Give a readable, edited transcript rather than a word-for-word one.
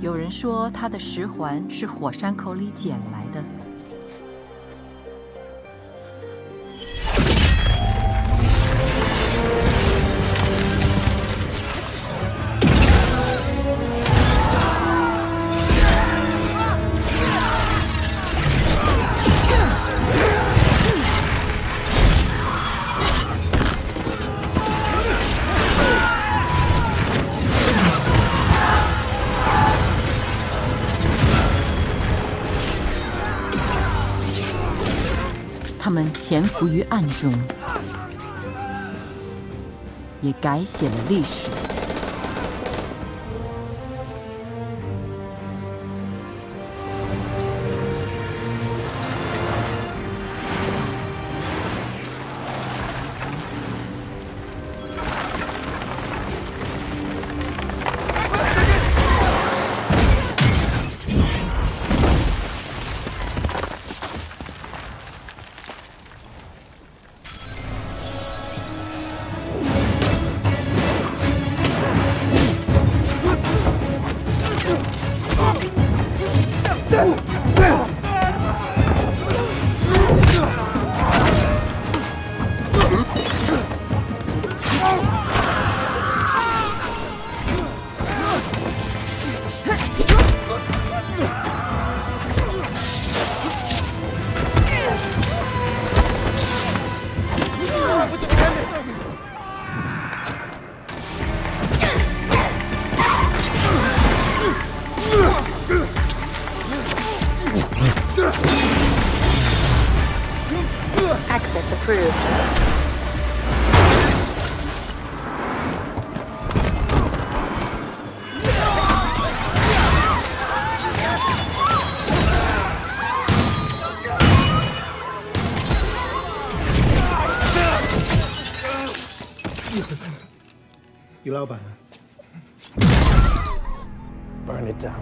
有人说，他的石环是火山口里捡来的。 他们潜伏于暗中，也改写了历史。Access approved. 于老板呢 ？Burn it down。